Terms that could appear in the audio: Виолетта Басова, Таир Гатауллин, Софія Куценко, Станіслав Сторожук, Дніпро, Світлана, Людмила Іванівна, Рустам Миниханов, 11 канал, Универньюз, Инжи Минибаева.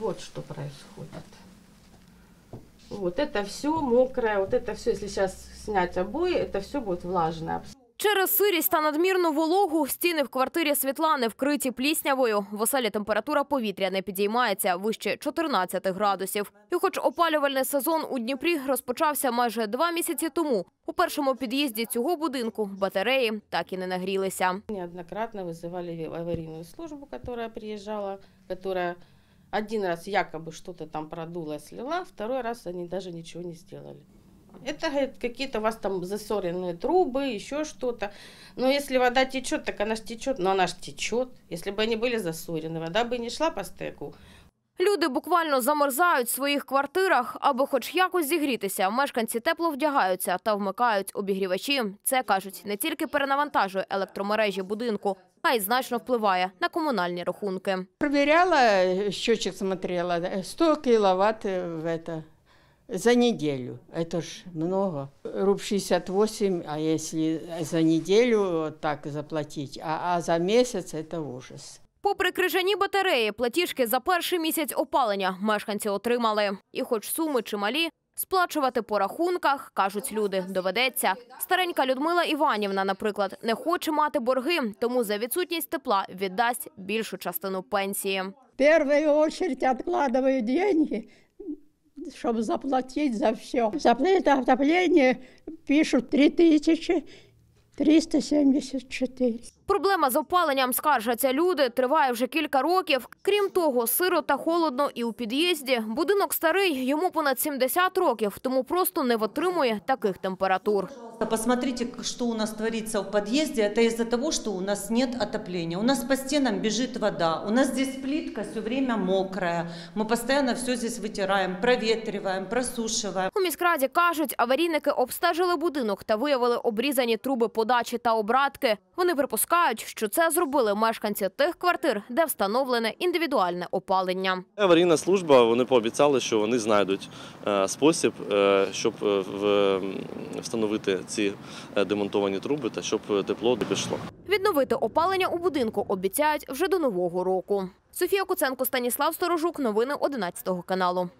Вот что происходит. Вот это все мокрое, вот это все, если сейчас снять обои, это все будет влажное. Через сирість та надмірну вологу стіни в квартирі Світлани вкриті пліснявою. В оселі температура повітря не підіймається, вище 14 градусів. І хоч опалювальний сезон у Дніпрі розпочався майже 2 місяці тому, у першому під'їзді цього будинку батареї так і не нагрілися. Неоднократно викликали аварійну службу, яка приїжджала, яка один раз якобы что-то там продула, слила, второй раз они даже ничего не сделали. Это какие-то у вас там засоренные трубы, еще что-то. Но если вода течет, так она ж течет. Но она ж течет. Если бы они были засорены, вода бы не шла по стеку. Люди буквально замерзають в своїх квартирах, аби хоч якось зігрітися. Мешканці тепло вдягаються та вмикають обігрівачі. Це, кажуть, не тільки перенавантажує електромережі будинку, а й значно впливає на комунальні рахунки. Перевіряла, щочик дивилася, 100 кіловат за неделю. Это ж много. Руб 68, а если за неделю так заплатить, а за месяц это ужас. Попри крижані батареї, платіжки за перший місяць опалення мешканці отримали. І хоч суми чималі, сплачувати по рахунках, кажуть люди, доведеться. Старенька Людмила Іванівна, наприклад, не хоче мати борги, тому за відсутність тепла віддасть більшу частину пенсії. В першу чергу відкладаю гроші, щоб заплатити за все. За отоплення пишуть 3374. Проблема з опаленням, скаржаться люди, триває вже кілька років. Крім того, сиро та холодно і у під'їзді. Будинок старий, йому понад 70 років, тому просто не витримує таких температур. Посмотрите, що у нас твориться в під'їзді. Це із-за того, що у нас немає отоплення. У нас по стінам біжить вода. У нас тут плитка все время мокрая. Ми постійно все тут витираємо, провітрюємо, просушуємо. У міськраді кажуть, аварійники обстежили будинок та виявили обрізані труби подачі та обратки. Вони припускають, що це зробили мешканці тих квартир, де встановлене індивідуальне опалення. Аварійна служба, вони пообіцяли, що вони знайдуть спосіб, щоб встановити ці демонтовані труби та щоб тепло пішло. Відновити опалення у будинку обіцяють вже до Нового року. Софія Куценко, Станіслав Сторожук, новини 11 каналу.